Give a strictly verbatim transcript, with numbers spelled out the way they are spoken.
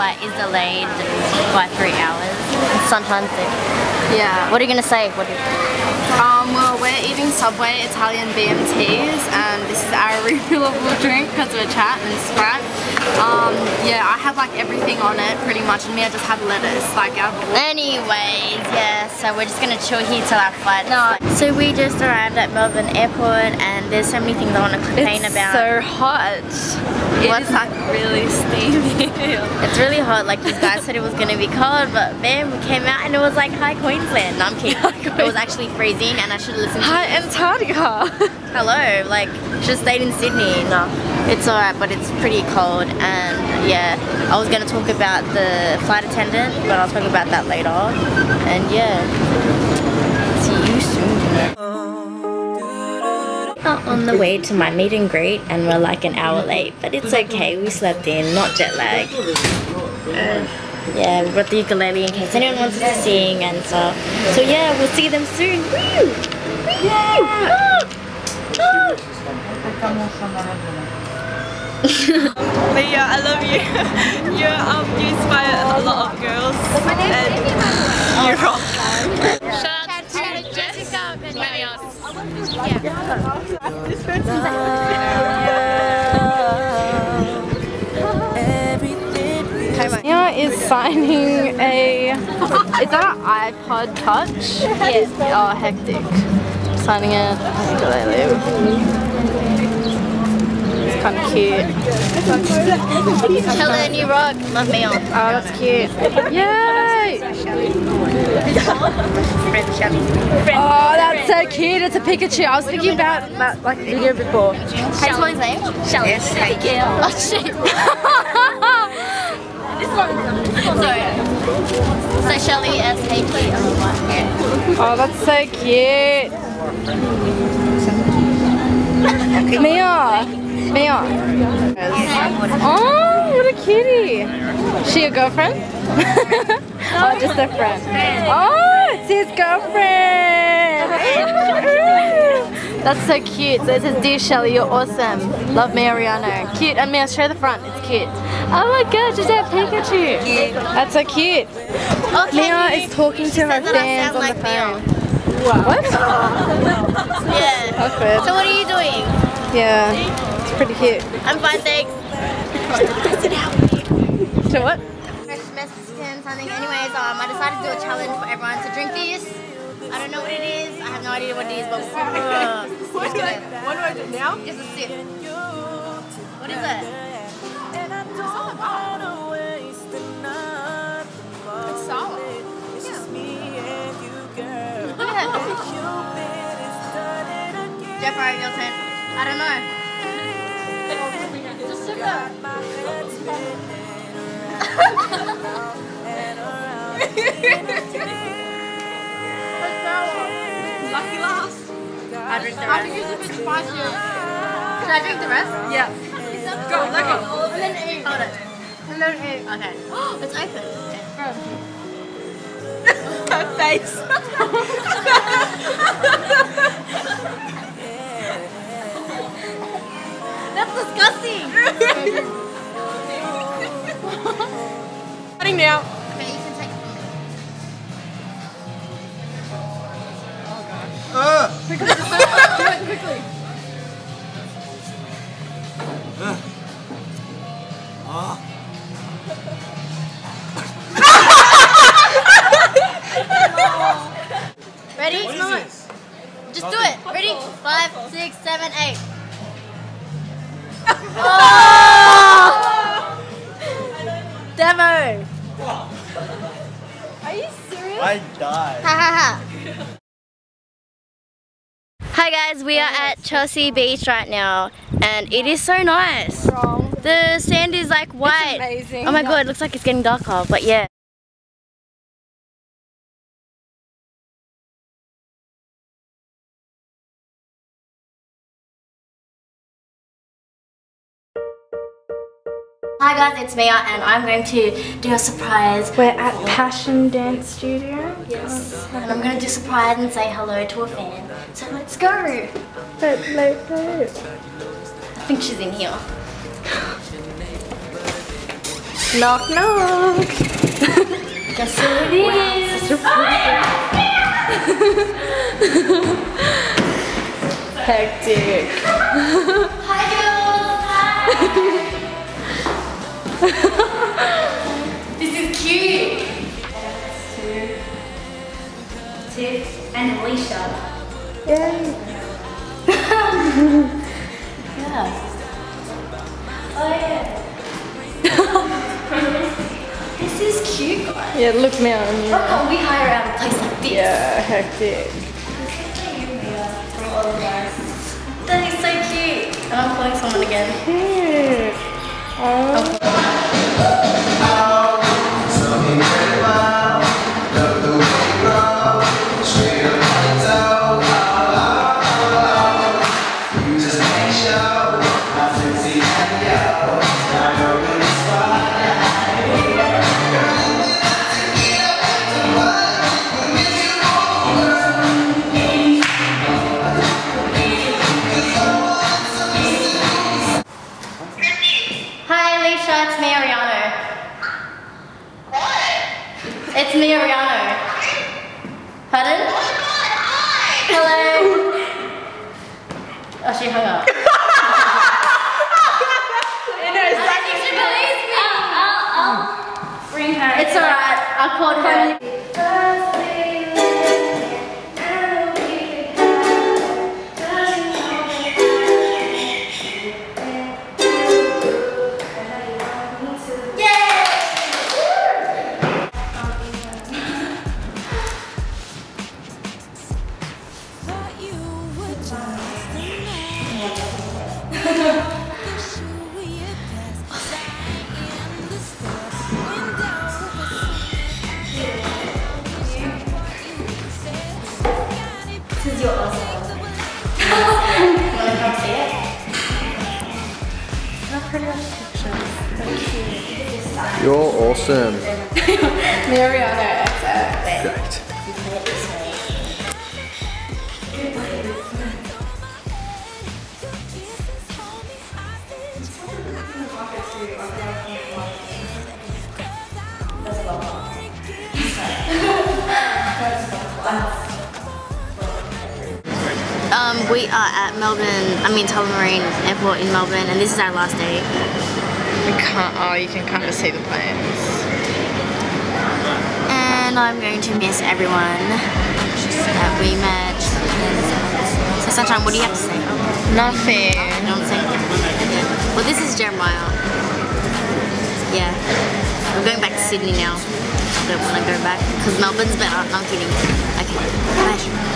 flight is delayed by three hours. Sometimes it. Yeah. What are you gonna say? What? Are you... Um. Well, we're eating Subway Italian B M Ts, and this is our refillable drink because we're chat and Sprite. Um. Yeah. I have like everything on it pretty much, and me, I just have lettuce like our. Anyways, yeah. So we're just gonna chill here till our flight. No. So we just arrived at Melbourne Airport, and there's so many things I want to complain it's about. It's so hot. What? It's like really steamy. It's really hot, like you guys said it was going to be cold, but bam, we came out and it was like, hi Queensland. No, I'm kidding. It was actually freezing and I should have listened to hi Antarctica. Hello, like, should have stayed in Sydney. No, it's alright, but it's pretty cold. And yeah, I was going to talk about the flight attendant, but I'll talk about that later. And yeah, see you soon. Oh. On the way to my meet and greet, and we're like an hour late, but it's okay, we slept in, not jet lag. Uh, yeah, we brought the ukulele in case anyone wants us to sing and stuff. So yeah, we'll see them soon. Woo! But yeah, I love you. You um, you inspire a lot of girls. My name's Amy. You're wrong. Shout out to Jessica and Marion. Miah is signing a. Is that an iPod Touch? Yes. Oh, hectic. Signing a ukulele. It's kind of cute. Hello, New Rock. Love me on. Oh, that's cute. Yay! Oh, that's so cute. It's a Pikachu. I was thinking about that like video before. Hey, what's his name? Shelly. Yes, thank you. Oh, shit. This one. So, Shelly S. H. Oh, that's so cute. Miah. Miah. Oh, what a cutie. Is she your girlfriend? Oh, just a friend. Oh, it's his girlfriend. That's so cute. So it says, dear Shelly, you're awesome. Love Miah Riano. Cute. And Miah, show the front. It's cute. Oh my gosh, is that Pikachu? That's so cute. Okay, Miah is talking to her fans on like the phone. Wow. What? Yeah. Awkward. So what are you doing? Yeah. It's pretty cute. I'm fine, thanks. So what? Something. Anyways, um, I decided to do a challenge for everyone to drink this. I don't know what it is. I have no idea what it is, but uh, what do I do now? Just a sip. What is it? It's sour. It's just me and you, girl. Look at that. Jeff, alright, your turn. I don't know. Just sip that. Lucky last. I drink the rest. I think it's a bit spicy. Should I drink the rest? Yeah. Go, let go. And then eat. Hold it. And then eat. Okay. It's open. Her face. That's disgusting. Cutting now. Quickly, do it quickly. Uh. Oh. Oh. Ready? What is this? Just Nothing. Do it. Ready? Five, six, seven, eight. Oh! Demo. Are you serious? I died. Ha ha ha. Hi guys, we are at Chelsea Beach right now, and it is so nice. The sand is like white. It's amazing. Oh my god, it looks like it's getting darker, but yeah. Hi guys, it's Miah, and I'm going to do a surprise. We're at Passion Dance Studio. Yes. And I'm going to do a surprise and say hello to a fan. So let's go. Let's go. I think she's in here. Knock, knock. Guess who it is? Hectic. Hi, girls. Hi. This is cute. That's two. Tiff and Alicia. Yay. Yeah. Oh, yeah. This is cute, guys. Yeah, look me on. How can we hire out a place like this? Yeah, hectic. This is cute. Yeah, from all the guys. That is so cute. And I'm calling someone again. Cute. Oh. Oh. It's Miah Riano. Pardon? Hello. Oh, she hung up. In a second. I think she believes me. I'll, I'll, I'll bring her. It's alright. I'll call her. You're awesome. Miah Riano, that's great. Um, we are at Melbourne, I mean Tullamarine Airport in Melbourne, and this is our last day. You can't, oh, you can kind of see the planes. And I'm going to miss everyone that we met. So Sunshine, what do you have to say? Nothing. Oh, nothing. Okay. Well, this is Jeremiah. Yeah. I'm going back to Sydney now. I don't want to go back because Melbourne's better. No, I'm kidding. Okay. Bye.